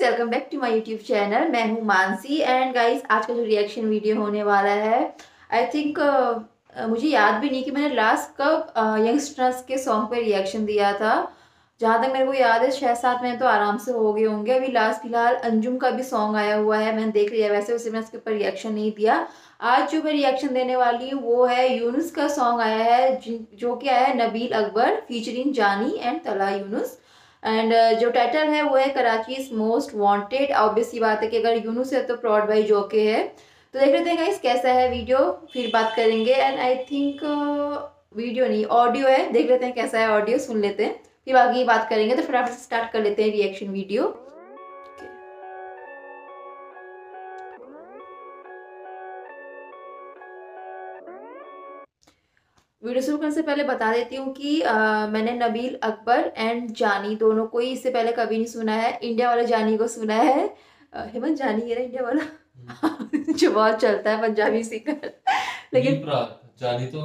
Guys welcome back to my YouTube channel. मैं हूं Mansi and guys आज का जो रिएक्शन वीडियो होने वाला है आई थिंक मुझे याद भी नहीं कि मैंने लास्ट कब यंग स्टर्स के सॉन्ग पे रिएक्शन दिया था। जहाँ तक मेरे को याद है 6-7 महीने तो आराम से हो गए होंगे। अभी लास्ट फिलहाल अंजुम का भी सॉन्ग आया हुआ है, मैंने देख लिया। वैसे उसे मैंने उसके ऊपर रिएक्शन नहीं दिया। आज जो मैं रिएक्शन देने वाली हूँ वो है यूनुस का सॉन्ग आया है जो कि आया है नबील अकबर फीचरिंग जानी एंड तलहा यूनुस। एंड जो टाइटल है वो है Karachi is most wanted. Obvious सी बात है कि अगर यूनुस है तो प्रॉड बाई जोके है। तो देख लेते हैं गाइस कैसा है वीडियो, फिर बात करेंगे। एंड आई थिंक वीडियो नहीं ऑडियो है, देख लेते हैं कैसा है। ऑडियो सुन लेते हैं फिर बाकी बात करेंगे। तो फटाफट से स्टार्ट कर लेते हैं रिएक्शन वीडियो। वीडियो शुरू करने से पहले बता देती हूँ कि मैंने नबील अकबर एंड जानी दोनों को ही इससे पहले कभी नहीं सुना है। इंडिया वाला जानी को सुना है, हेमंत जानी है ना इंडिया वाला जो बहुत चलता है पंजाबी सिंगर। लेकिन बी प्राक जानी तो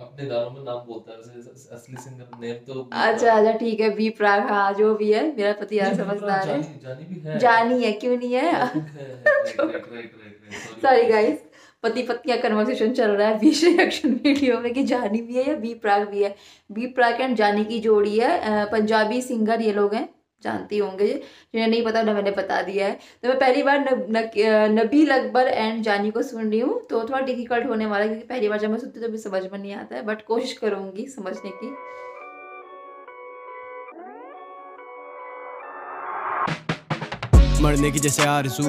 अपने गानों में नाम बोलता है, असली सिंगर नेम तो अच्छा ठीक है बी प्राक। हाँ जो भी है मेरा पति यार समझदार है, जानी है क्यों नहीं है। सॉरी गाइस पति पत्नी का कन्वर्सेशन चल रहा है बीच रिएक्शन वीडियो में कि जानी भी है या बी प्राक भी है। बी प्राक एंड जानी की जोड़ी है, पंजाबी सिंगर ये लोग हैं, जानती होंगे जिन्हें नहीं पता उन्हें मैंने बता दिया है। तो मैं पहली बार नबील अकबर एंड जानी को सुन रही हूँ तो थोड़ा डिफिकल्ट होने वाला है क्योंकि पहली बार जब मैं सुनती हूँ तो भी समझ में नहीं आता है, बट कोशिश करूँगी समझने की। मरने की जैसे आरज़ू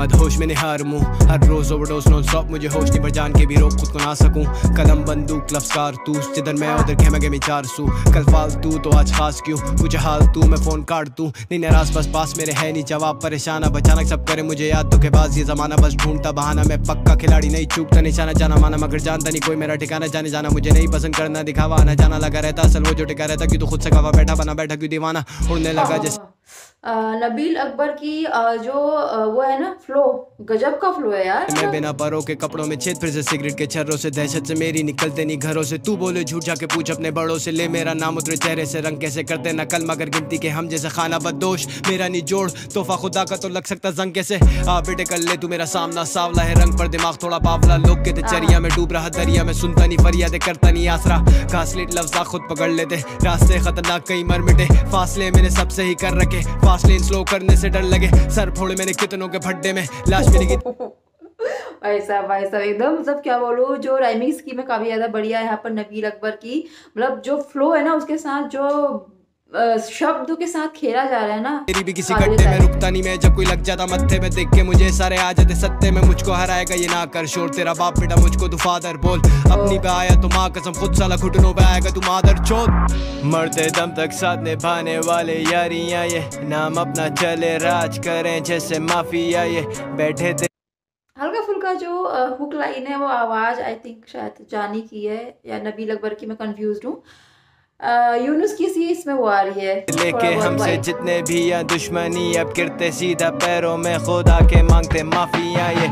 मदहोश में निहार मुँह हर रोज़ ओवरडोज नॉन स्टॉप, मुझे होश नहीं पर जान के भी रोक खुद को ना सकूं। कलम बंदूक लफ्ज़ कारतूस जिधर मैं उधर खेमेगे में 400। कल फालतू तो आज खास क्यों, मुझे हाल तू मैं फ़ोन काट दूं नहीं नाराज़ बस पास मेरे है नहीं जवाब परेशान। अब अचानक सब करे मुझे याद तो के बाद ये ज़माना बस ढूंढता बहाना। मैं पक्का खिलाड़ी नहीं चूकता निशाना, जाना माना मगर जानता नहीं कोई मेरा ठिकाना। जाने जाना मुझे नहीं पसंद करना, दिखावा आना जाना लगा रहता असल वो जो टिका रहता। क्यों तो खुद से गवा बैठा बना बैठा क्यों दीवाना उड़ने लगा जैसे। नबील अकबर की जो वो है ना फ्लो, गजब का फ्लो है यार। मैं बिना परों के कपड़ों में छेद फिर से सिगरेट के छर्रों से दहशत से मेरी निकलते नहीं घरों से। तू बोले झूठ जाके पूछ अपने बड़ों से, ले मेरा नाम उतरे चेहरे से रंग कैसे करते नकल मगर गिनती के हम जैसे खाना बदोश। मेरा नहीं जोड़ तोहफा खुदा का तो लग सकता जंग कैसे। आ बेटे कर ले तू मेरा सामना, सावला है रंग पर दिमाग थोड़ा बावला। लोग के चरिया में डूब रहा दरिया में, सुनता नहीं फरियादे करता नहीं आसरा। घासलेट लफ्जा खुद पकड़ लेते रास्ते खतरनाक कई मर मिटे, फासले मैंने सबसे ही कर रखे फासले स्लो करने से डर लगे। सर फोड़े मैंने कितनों के फड्डे में लाश मिली भाई साहब एकदम मतलब क्या बोलूँ। जो राइमिंग स्कीम है काफ़ी ज़्यादा बढ़िया है यहाँ पर नबील अकबर की, मतलब जो फ्लो है ना उसके साथ जो शब्दों के साथ खेला जा रहा है ना। तेरी भी किसी गड्ढे में रुकता नहीं मैं, जब कोई लग जाता मत्थे में देख के मुझे सारे आ जाते सत्ते में। मुझको हराएगा ये ना कर शोर तेरा बाप बेटा मुझको तू फादर बोल। अपनी पे आया तू माँ कसम खुद साला घुटनों पे आएगा तू मादर चोद। मरते दम तक साथ निभाने वाले यारियां ये, नाम अपना चले राज करें जैसे माफिया ये बैठे। हल्का फुल्का जो हुक लाइन है वो आवाज़ आई थिंक शायद जानी की है या नबील अकबर की, मैं कंफ्यूज हूँ। यूनुस की सी इसमें वो आ रही है। लेके हमसे जितने भी या दुश्मनी अब गिरते सीधा पैरों में खुदा के मांगते माफिया ये।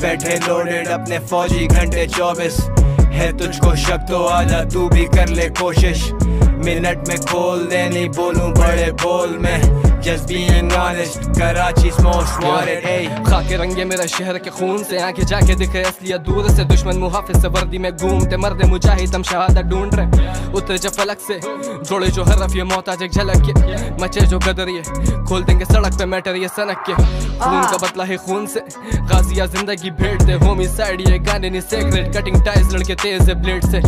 बैठे लोडेड अपने फौजी घंटे 24 है, तुझको शक तो आजा तू भी कर ले कोशिश। मिनट में खोल दे नहीं बोलूं बड़े बोल में, Just being honest, Karachi's most wanted, hey। खाके रंगे मेरा शहर के खून से, आंखें जाके दिखे असलियत दूर से। दुश्मन मुहाफिज से वर्दी में घूमते मर्दे मुजाहिद हम शहादत ढूंढ रहे। उतरे जो फलक से जोड़े जो हरफ ये मोहताज एक झलक के, मचे जो गदर ये खोल देंगे सड़क पे मैटर ये सनक के। खून का बदला है खून से गाजिया जिंदगी भेंट दे, होमिसाइड ये गाने नहीं सेक्रेट। कटिंग टाइज लड़के तेज है ब्लेड से,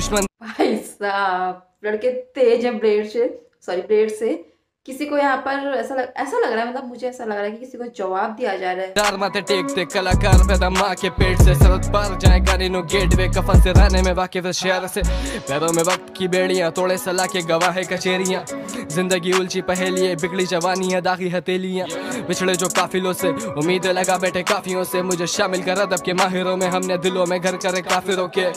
दुश्मन भाई साहब लड़के तेज है ब्लेड से, सॉरी ब्लेड से। किसी को यहाँ पर ऐसा लग रहा है, मतलब मुझे ऐसा लग रहा है कि किसी को जवाब दिया जा रहा है। डार माथे टेकते कलाकार पैदा माँ के पेट से, सरहद पार जाएगा नो गेटवे कफन से। रहने में वाकिफ शहर से, पैरों में वक्त की बेड़ियाँ तोड़े सलाह के गवाह कचेरियाँ। जिंदगी उलझी पहेलियाँ बिगड़ी जवानी है दागी हथेलियाँ, पिछड़े जो काफिलों से उम्मीद लगा बैठे काफियों से। मुझे शामिल कर अदब के माहिरों में, हमने दिलों में घर करे काफिरों के।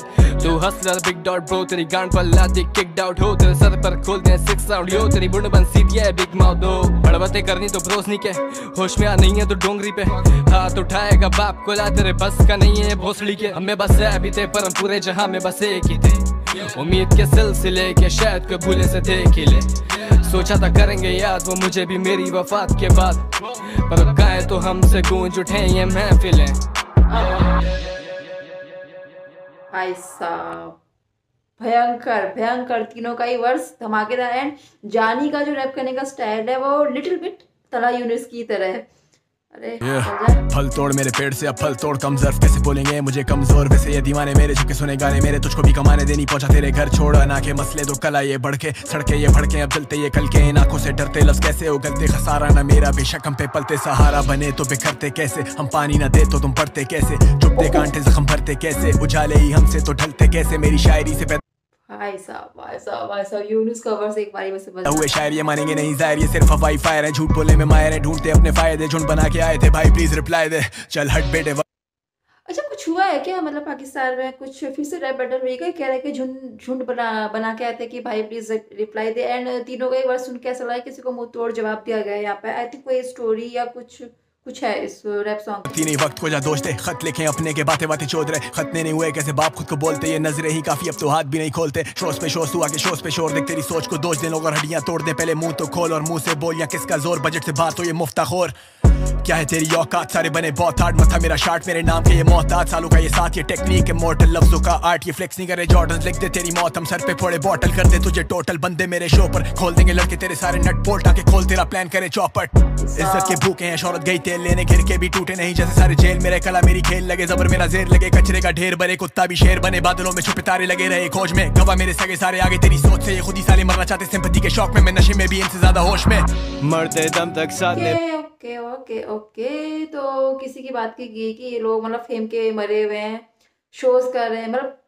तू हसलर बिग डॉट ब्रो तेरी गांड पर लादी किक आउट हो, तेरे सर पर खोल दे सिक्स आउट हो। तेरी बुंड बन सीधी है बिग माउथ दो, बड़बतें करनी तो ब्रोसनी के। होश में आ नहीं है तो डोंगरी पे हाथ उठाएगा बाप को ला, तेरे बस का नहीं है भोसड़ी के। हमें बस है अभी थे पर हम पूरे जहाँ में बस एक ही थे, उम्मीद के सिलसिले के शायद कोई भूले से थे खिले। सोचा था करेंगे याद वो मुझे भी मेरी वफात के बाद, पर गाए तो हमसे गूंज उठे ये महफिलें। भाई साहब भयंकर भयंकर तीनों का ही वर्स धमाकेदार। एंड जानी का जो रैप करने का स्टाइल है वो लिटिल बिट तलहा यूनुस की तरह है। अरे फल तोड़ मेरे पेड़ से अब फल तोड़, कमजोर कैसे बोलेंगे मुझे कमजोर, वैसे ये दीवाने मेरे झुके सुने गाने मेरे, तुझको भी कमाने देनी पहुंचा तेरे घर छोड़ा ना के मसले तो कल आए बढ़के सड़के ये भड़के, अब चलते ये कल के इन आंखों से डरते लफ्ज कैसे उगलते खसारा ना मेरा, बेशक हम पे पलते सहारा बने तो बिखरते कैसे, हम पानी ना दे तो तुम पड़ते कैसे, चुपते कांटे जख्म भरते कैसे, उजाले ही हमसे तो ढलते कैसे मेरी शायरी से। यूनुस कवर्स एक बारी बस हुए शायर ये मानेंगे नहीं जाहिर, ये सिर्फ हवाई फायर है, झूठ बोलने में मायर है, ढूंढते अपने फायदे, झुंड बना के आए थे भाई प्लीज रिप्लाई दे, चल हट बेटे। अच्छा कुछ हुआ है क्या, मतलब पाकिस्तान में कुछ फिर से रैप बैटल हुई, कह रहे कि झुंड बना के आए थे कि भाई प्लीज रिप्लाई दे। एंड तीनों का एक बार सुन के ऐसा लगा किसी को मुंह तोड़ जवाब दिया गया है यहाँ पे। आई थिंक कोई स्टोरी या कुछ है इस रैप सॉन्ग। तीन वक्त को जा दोस्ते खत लिखे अपने के बातें चोद रहे, खतने नहीं हुए कैसे बाप खुद को बोलते, ये नजरें ही काफी अब तो हाथ भी नहीं खोलते, शोस पे शोस तू आगे शोस पे शोर, देख तेरी सोच को दोष दे लोग और हड्डियां तोड़ दे, पहले मुंह तो खोल और मुंह से बोल या किसका जोर, बजट से बात हो ये मुफ्ताखोर, क्या है तेरी औकात, सारे बने बहुत हार्ड, मथा मेरा शार्ट मेरे नाम के ये मोहताज, सालों का ये साथ ये टेक्निक है मॉर्टल, लफ्जों का आर्ट ये फ्लेक्स नहीं करे जॉर्डन्स, लिख दे तेरी मौत हम सर पे फोड़े बॉटल, कर दे तुझे टोटल बंदे मेरे शो पर, खोल देंगे लड़के तेरे सारे नट बोल्ट, आके खोल तेरा प्लान करे चौपट, इज्जत के भूखे हैं शौहरत गई तेल लेने, गिर के भी टूटे नहीं जैसे सारे जेल, मेरे कला मेरी खेल लगे जबर मेरा जेर लगे, कचरे का ढेर बने कुत्ता भी शेर बने, बादलों में छुपे तारे लगे रहे खोज में, गवा मेरे सगे सारे आगे तेरी सोच से, ये खुद ही साले मरना चाहते सिंपैथी के शौक में, मैं नशे में भी इनसे ज्यादा होश में, मरते दम तक साथ में। ओके ओके ओके, तो किसी की बात की गई कि ये लोग मतलब फेम के मरे हुए हैं, शोज कर रहे हैं, मतलब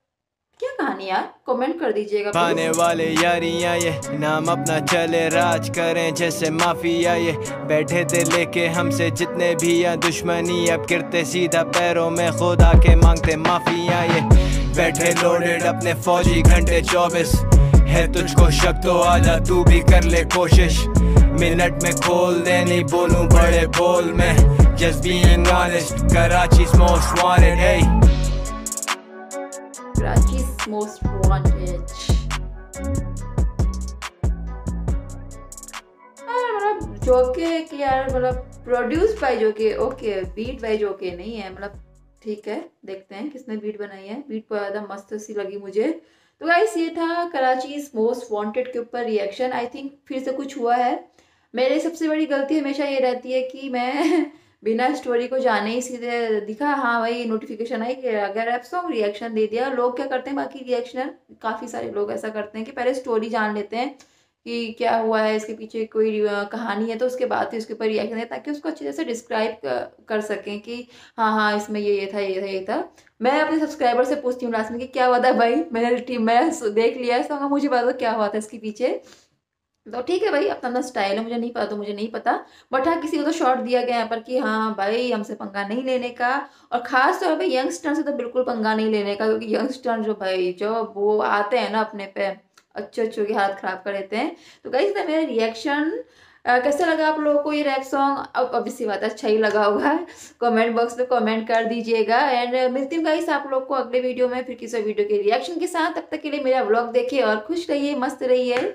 क्या कहानी यार, कमेंट कर दीजिएगा। पाने वाले यारियां ये नाम अपना चले राज करें जैसे माफिया, ये बैठे थे लेके हमसे जितने भी या दुश्मनी, अब गिरते सीधा पैरों में खुदा के मांगते माफिया, ये बैठे लोडेड अपने फौजी घंटे 24, है तुझको शक तो आजा तू भी कर ले कोशिश, मिनट में खोल दे नहीं बोलूं बड़े बोल में, just being honest, Karachi is most wanted. Karachi is most wanted। मतलब जोके कि यार मतलब produce by Jokhay, okay beat by Jokhay नहीं है, मतलब ठीक है देखते हैं किसने बीट बनाई है, बीट पर ज़्यादा मस्त सी लगी मुझे। तो गाइस ये था कराची इज मोस्ट वांटेड के ऊपर रिएक्शन। आई थिंक फिर से कुछ हुआ है। मेरी सबसे बड़ी गलती हमेशा ये रहती है कि मैं बिना स्टोरी को जाने ही सीधे दिखा, हाँ भाई नोटिफिकेशन आई कि अगर ऐप सॉन्ग रिएक्शन दे दिया। लोग क्या करते हैं, बाकी रिएक्शनर काफ़ी सारे लोग ऐसा करते हैं कि पहले स्टोरी जान लेते हैं कि क्या हुआ है, इसके पीछे कोई कहानी है, तो उसके बाद ही उसके ऊपर रिएक्शन दें ताकि उसको अच्छी तरह से डिस्क्राइब कर सकें कि हाँ हाँ इसमें ये था ये था ये था। मैं अपने सब्सक्राइबर से पूछती हूँ लास्ट में कि क्या हुआ था भाई, मैंने देख लिया है सॉन्ग, मुझे पता क्या हुआ था इसके पीछे। तो ठीक है भाई अपना अपना स्टाइल है, मुझे नहीं पता तो मुझे नहीं पता, बट हाँ किसी को तो शॉर्ट दिया गया है पर कि हाँ भाई हमसे पंगा नहीं लेने का, और खास तौर पे यंग स्टर्न से तो बिल्कुल पंगा नहीं लेने का, क्योंकि यंग स्टर्न जो भाई जो वो आते हैं ना अपने पे अच्छे की हालत ख़राब कर देते हैं। तो गाइस मेरा रिएक्शन कैसा लगा आप लोगों को, ये रैप सॉन्ग अब ऑब्वियसली बात है अच्छा ही लगा होगा, कमेंट बॉक्स में कमेंट कर दीजिएगा। एंड मिलती हूँ गाइस आप लोग को अगले वीडियो में फिर किसी वीडियो के रिएक्शन के साथ, तब तक के लिए मेरा व्लॉग देखिए और खुश रहिए मस्त रहिए।